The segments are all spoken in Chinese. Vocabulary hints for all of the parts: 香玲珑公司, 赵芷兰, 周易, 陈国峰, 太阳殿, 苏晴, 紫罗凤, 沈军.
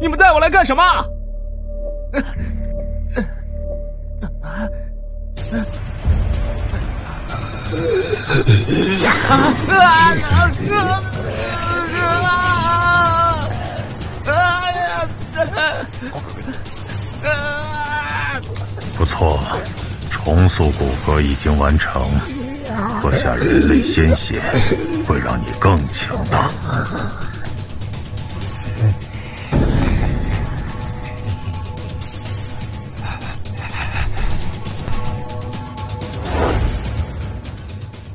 你们带我来干什么？不错，重塑骨骼已经完成。 喝下人类鲜血，会让你更强大。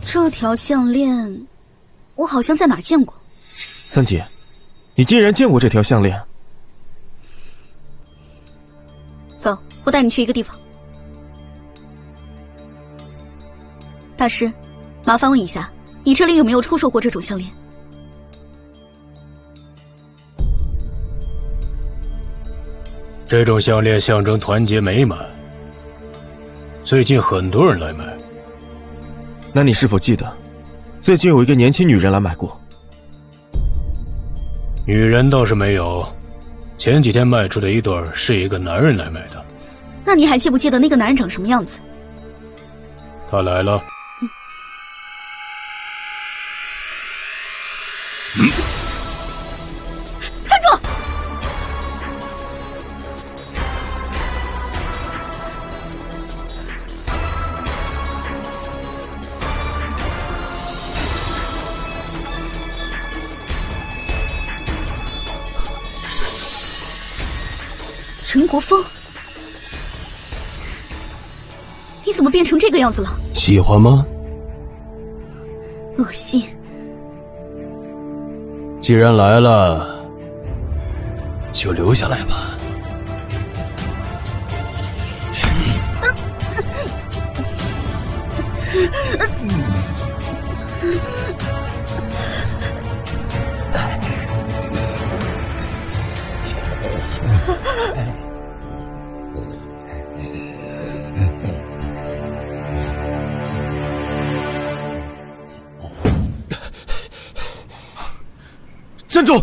这条项链，我好像在哪儿见过。三姐，你竟然见过这条项链？走，我带你去一个地方。 大师，麻烦问一下，你这里有没有出售过这种项链？这种项链象征团结美满，最近很多人来买。那你是否记得，最近有一个年轻女人来买过？女人倒是没有，前几天卖出的一对是一个男人来买的。那你还记不记得那个男人长什么样子？他来了。 看住！陈国峰，你怎么变成这个样子了？喜欢吗？恶心。 既然来了，就留下来吧。站住！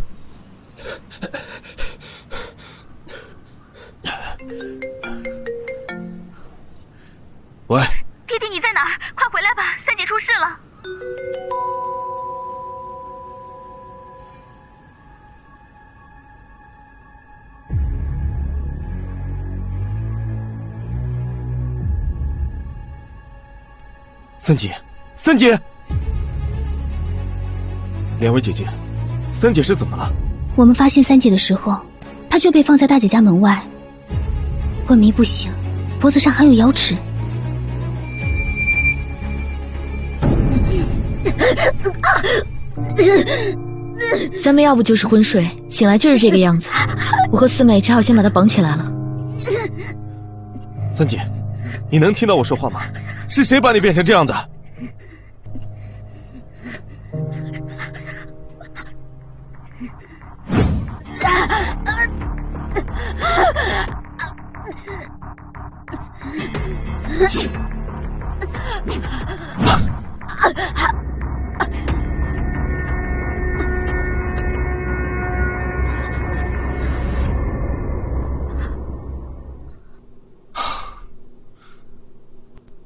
喂，弟弟，你在哪儿？快回来吧，三姐出事了。三姐，三姐，两位姐姐。 三姐是怎么了？我们发现三姐的时候，她就被放在大姐家门外，昏迷不醒，脖子上还有瑶池。三妹要不就是昏睡，醒来就是这个样子。我和四妹只好先把她绑起来了。三姐，你能听到我说话吗？是谁把你变成这样的？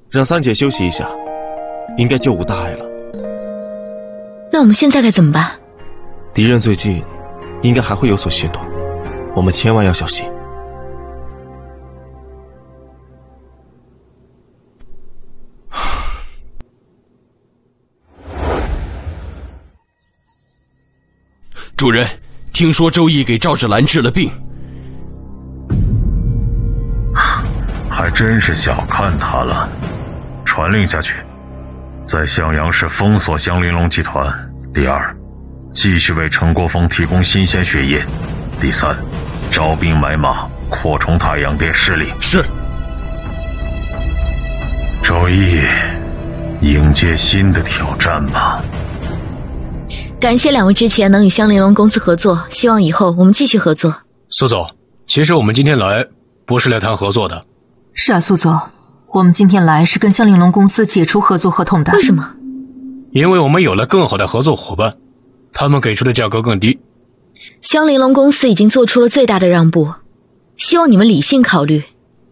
让三姐休息一下，应该就无大碍了。那我们现在该怎么办？敌人最近应该还会有所行动，我们千万要小心。 主人，听说周易给赵芷兰治了病，还真是小看他了。传令下去，在向阳市封锁江玲珑集团。第二，继续为陈国峰提供新鲜血液。第三，招兵买马，扩充太阳殿势力。是。周易，迎接新的挑战吧。 感谢两位之前能与香玲珑公司合作，希望以后我们继续合作。苏总，其实我们今天来不是来谈合作的。是啊，苏总，我们今天来是跟香玲珑公司解除合作合同的。为什么？因为我们有了更好的合作伙伴，他们给出的价格更低，香玲珑公司已经做出了最大的让步，希望你们理性考虑，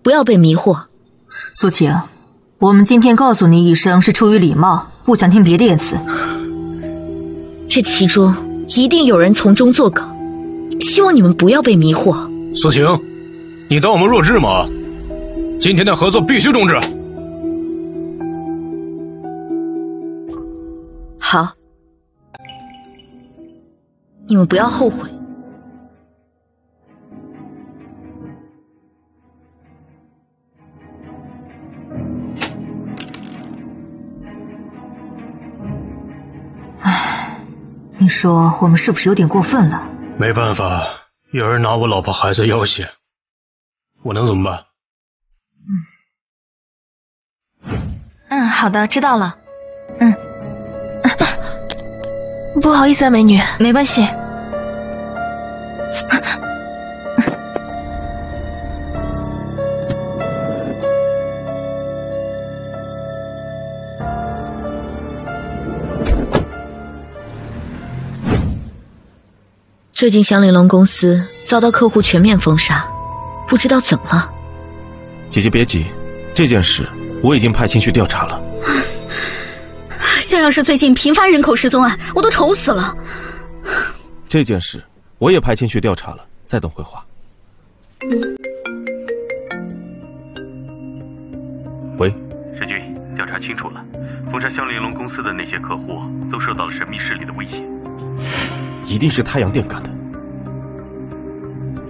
不要被迷惑。苏晴，我们今天告诉你一声是出于礼貌，不想听别的言辞。这其中一定有人从中作梗，希望你们不要被迷惑。苏晴，你当我们弱智吗？今天的合作必须终止。好，你们不要后悔。唉，你说我们是不是有点过分了？没办法，有人拿我老婆孩子要挟，我能怎么办？嗯，好的，知道了。嗯。不好意思啊，美女。没关系。最近祥玲珑公司遭到客户全面封杀，不知道怎么了。姐姐别急，这件事我已经派人去调查了。这要是最近频发人口失踪案，我都愁死了。这件事我也派人去调查了，再等回话。喂，沈军，调查清楚了，封杀香玲珑公司的那些客户都受到了神秘势力的威胁，一定是太阳殿干的。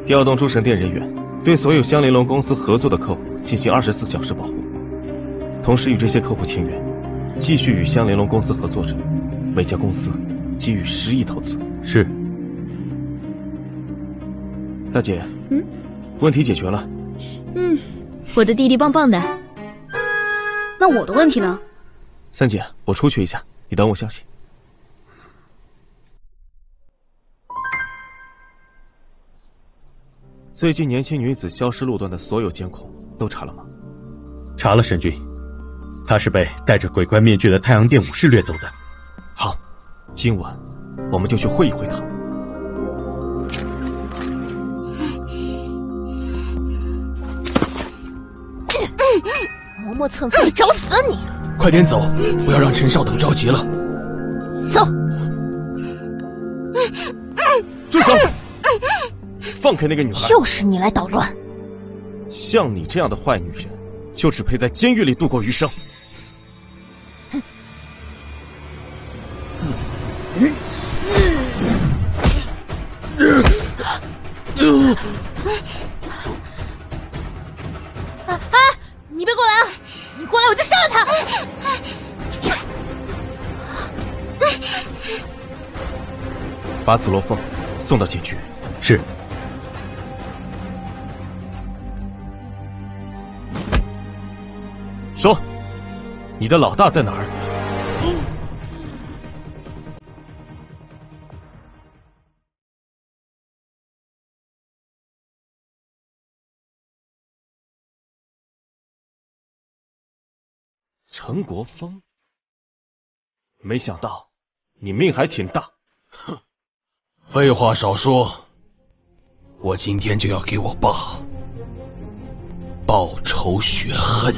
调动诸神殿人员，对所有香玲珑公司合作的客户进行24小时保护，同时与这些客户签约。继续与香玲珑公司合作着，每家公司给予10亿投资。是，大姐。嗯，问题解决了。嗯，我的弟弟棒棒的。那我的问题呢？三姐，我出去一下，你等我消息。最近年轻女子消失路段的所有监控都查了吗？查了，沈军。他是被戴着鬼怪面具的太阳殿武士掠走的。好，今晚我们就去会一会他。磨磨蹭蹭，找死你！快点走，不要让陈少等着急了。走，住手！放开那个女孩！又是你来捣乱！像你这样的坏女人，就只配在监狱里度过余生。啊！你别过来啊！你过来我就杀了他！把紫罗凤送到警局。是。说，你的老大在哪儿？陈国峰，没想到你命还挺大。哼，废话少说，我今天就要给我爸报仇雪恨。